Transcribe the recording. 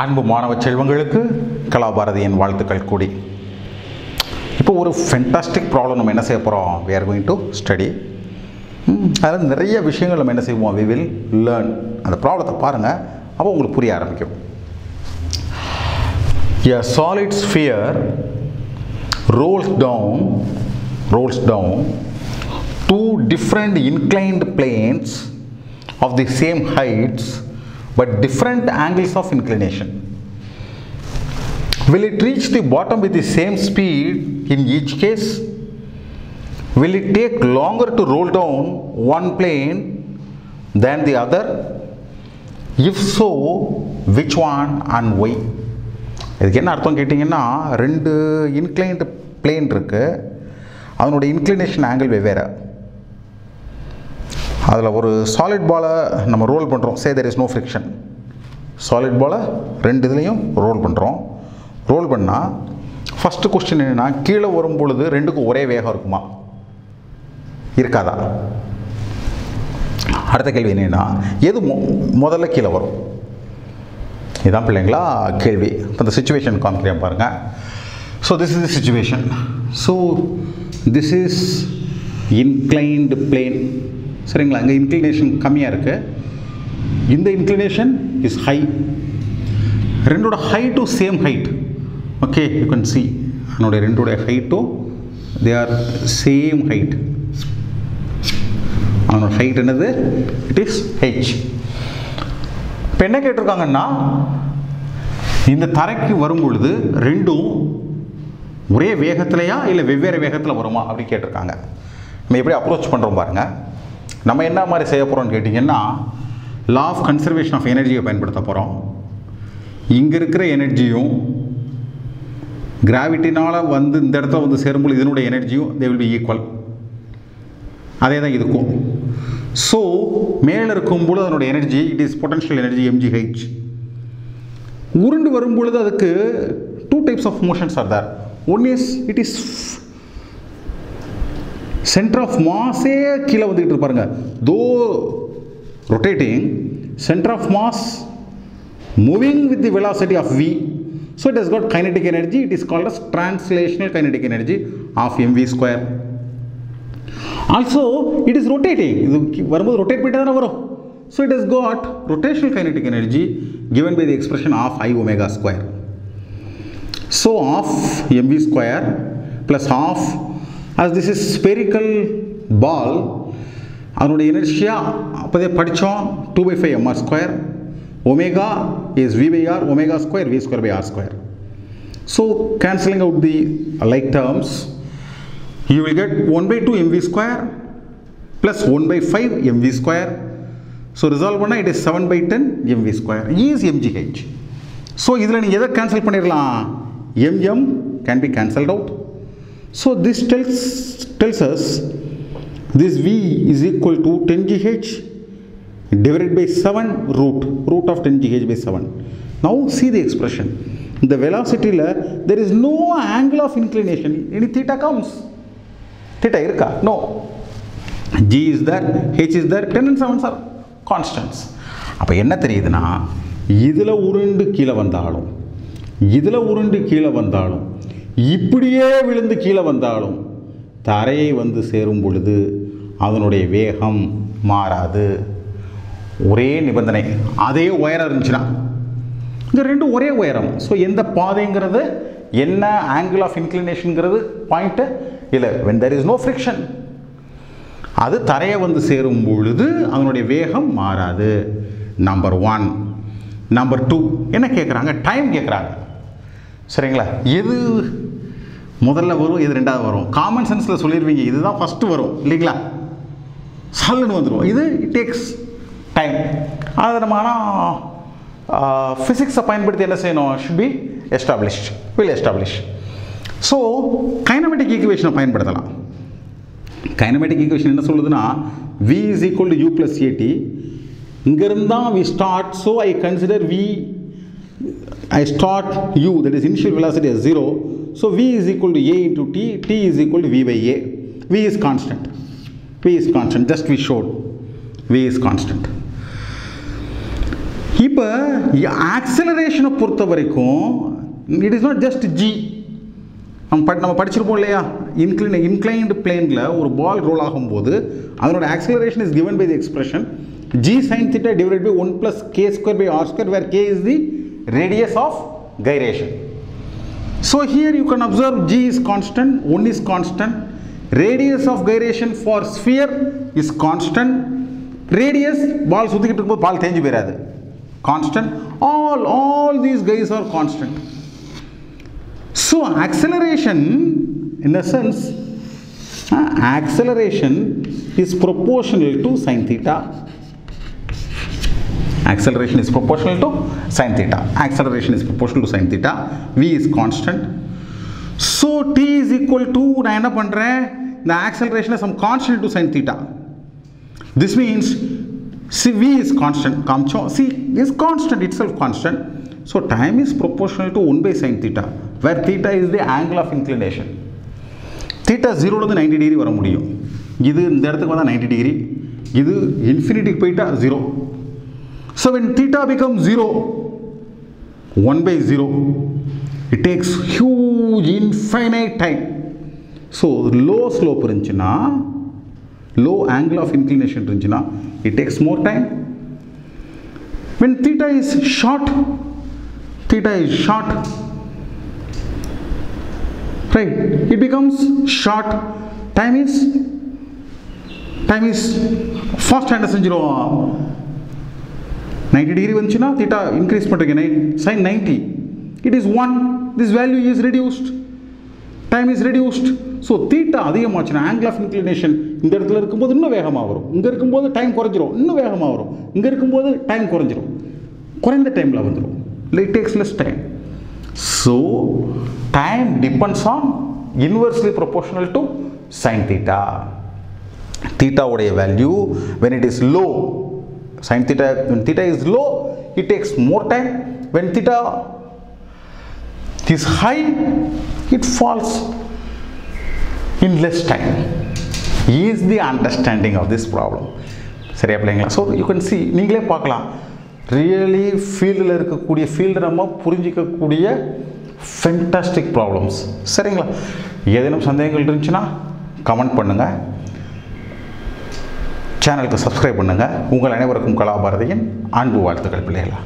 அன்பு மாணவ செல்வங்களுக்கு கலாபாரதியின் வாழ்த்துக்கள் கூடி. இப்போ ஒரு ஃபென்டாஸ்டிக் ப்ராப்ளம் நம்ம என்ன செய்ய போகிறோம்? We are going to study. அதில் நிறைய விஷயங்கள் நம்ம என்ன செய்வோம்? We will learn. அந்த ப்ராப்ளத்தை பாருங்கள், அப்போ உங்களுக்கு புரிய ஆரம்பிக்கும். A solid sphere rolls down two different inclined planes of the same heights but different angles of inclination. Will it reach the bottom with the same speed in each case? Will it take longer to roll down one plane than the other? If so, which one and why? இதுக்கு என்ன அர்த்தம் கேட்டிங்கன்னா, ரெண்டு inclined plane இருக்குது, அதனோட inclination angle வெவ்வேறு. அதில் ஒரு சாலிட் பாலை நம்ம ரோல் பண்ணுறோம், say there is no friction. Solid பாலை ரெண்டு இதுலேயும் ரோல் பண்ணுறோம். ரோல் பண்ணால் ஃபஸ்ட்டு கொஸ்டின் என்னென்னா, கீழே வரும் பொழுது ரெண்டுக்கும் ஒரே வேகம் இருக்குமா? இருக்காதா? அடுத்த கேள்வி என்னென்னா, எது முதல்ல கீழே வரும்? இதுதான் பிள்ளைங்களா கேள்வி. இப்போ இந்த சுச்சுவேஷன் காமிக்கிறேன் பாருங்கள். So this is the situation. So this is inclined plane, சரிங்களா? இங்கே இன்க்ளினேஷன் கம்மியாக இருக்குது, இந்த இன்க்ளினேஷன் இஸ் ஹை. ரெண்டோட high to same height. Okay, you can see என்னுடைய ரெண்டோடைய ஹைட்டும் தே ஆர் சேம் ஹைட். அவனோட ஹைட் என்னது? It is H. இப்போ என்ன கேட்டிருக்காங்கன்னா, இந்த தரைக்கு வரும்பொழுது ரெண்டும் ஒரே வேகத்திலையா இல்லை வெவ்வேறு வேகத்தில் வருமா அப்படி கேட்டிருக்காங்க. நம்ம எப்படி அப்ரோச் பண்ணுறோம் பாருங்கள். நம்ம என்ன மாதிரி செய்ய போகிறோம்னு கேட்டிங்கன்னா, லா ஆஃப் கன்சர்வேஷன் ஆஃப் எனர்ஜியை பயன்படுத்த போகிறோம். இங்கே இருக்கிற எனர்ஜியும் கிராவிட்டினால் வந்து இந்த இடத்துல வந்து சேரும்பொழுது இதனுடைய எனர்ஜியும் தே வில் பி ஈக்குவல். அதே தான் இதுக்கும். ஸோ மேலே இருக்கும்பொழுது அதனோட energy, it is potential energy mgh. உருண்டு வரும்பொழுது அதுக்கு two types of motions are there. One is it is centre of மாஸே கீழே வந்துக்கிட்டு இருப்பாருங்க. Though rotating, centre of mass moving with the velocity of v. So it has got kinetic energy. It is called as translational kinetic energy of mv². Also it is rotating. இது வரும்போது rotate பண்ணிட்டு தானே வரும். So it is got rotational kinetic energy given by the expression of i ω². So half mv² plus half, as this is spherical ball, அதனுடைய inertia அப்போதே படித்தோம் 2/5 mr². omega is v/r, ω² v²/r². So cancelling out the like terms, you will get 1/2 mv² plus 1/5 mv². So resolve பண்ணா it is 7/10 mv² is mgh. So இதில் நீ எதை cancel பண்ணிடலாம்? mm can be cancelled out. So this tells us this v is equal to 10gh divided by 7 root of 10gh by 7. Now see the expression. The velocity la there is no angle of inclination. Any theta comes. Theta irka? No. g is there, h is there, 10 and 7 are constants. அப்போ என்ன தெரியுதுன்னா, இதில் உருண்டு கீழே வந்தாலும் இதில் உருண்டு கீழே வந்தாலும் இப்படியே விழுந்து கீழே வந்தாலும் தரையை வந்து சேரும் பொழுது அதனுடைய வேகம் மாறாது. ஒரே நிபந்தனை. அதே உயரம் இருந்துச்சுன்னா, இந்த ரெண்டும் ஒரே உயரம். ஸோ எந்த பாதைங்கிறது, என்ன ஆங்கிள் ஆஃப் இன்க்ளினேஷனுங்கிறது பாயிண்ட்டு இல்லை. when there is no friction, அது தரையை வந்து சேரும் பொழுது அதனுடைய வேகம் மாறாது. Number one. நம்பர் டூ, என்ன கேட்குறாங்க? டைம் கேட்குறாங்க, சரிங்களா? எது முதல்ல வரும், எது ரெண்டாவது வரும்? காமன் சென்ஸில் சொல்லிடுவீங்க, இதுதான் ஃபஸ்ட்டு வரும் இல்லைங்களா? சல்லுன்னு வந்துடும். இது இட் டேக்ஸ் டைம். அதை நம்ம ஆனால் ஃபிசிக்ஸை பயன்படுத்தி என்ன செய்யணும்? Should be established, will establish. So kinematic ஈக்குவேஷனை பயன்படுத்தலாம். கைனமேட்டிக் ஈக்குவேஷன் என்ன சொல்லுதுன்னா, v is equal to u plus at. இங்கிருந்தான் we start. So I consider I start u, that is initial velocity as 0. So v is equal to a into t, t is equal to v/a. v is constant, just we showed v is constant. இப்போ ஆக்சலரேஷனை பொறுத்த வரைக்கும் it is not just G. நம்ம படிச்சிருப்போம் இல்லையா, inclined பிளேனில் ஒரு பால் roll ஆகும்போது அதனோட acceleration is given by the expression g sin theta divided by 1 plus k square by r square, where k is the radius of gyration. So here you can observe g is constant, 1 is constant, radius of gyration for sphere is constant, radius ball சுத்திக்கிட்டு இருக்கும்போது பால் தேஞ்சு போயிராது, constant. All these guys are constant. So acceleration, in a sense, acceleration is proportional to sin theta. Acceleration is proportional to sin theta. Acceleration is proportional to sin theta. V is constant. So t is equal to, I end up under the acceleration is some constant to sin theta. This means see, v is constant. C is constant itself, constant. So time is proportional to 1 by sin theta, where theta is the angle of inclination. Theta 0 to 90 degree வர முடியும். இது இந்த இடத்துக்கு வந்தா 90 degree, இது இன்ஃபினிட்டிக்கு போய்ட்டா 0. So when theta becomes 0, 1 by 0, it takes huge infinite time. So low slope இருந்துச்சுன்னா, low angle of inclination இருந்துச்சுன்னா, it takes more time. When theta is short, right, it becomes short. Time is first hand senjiro 90 degree vanchina theta increase pandrukena sin 90, it is 1. This value is reduced, time is reduced. So theta adhigamaachina angle of inclination inda edathula irukumbodhu innu vegama varum, inga irukumbodhu time koranjirum, innu vegama varum, inga irukumbodhu time koranjirum, korinda time la vandrum, it takes less time. So time depends on inversely proportional to sin theta. Theta oda value when it is low, sin theta, when theta is low, it takes more time. When theta is high, it falls in less time. Is the understanding of this problem seriya playinga? So you can see, neengale paakalam really field la irukkuriya, field nama purinjikuriya fantastic problems. சரிங்களா, ஏதேனும் சந்தேகங்கள் இருந்துச்சுன்னா comment பண்ணுங்கள், சேனலுக்கு subscribe பண்ணுங்கள். உங்கள் அனைவருக்கும் கலாபாரதியின் அன்பு வாழ்த்துக்கள் பிள்ளைகளா.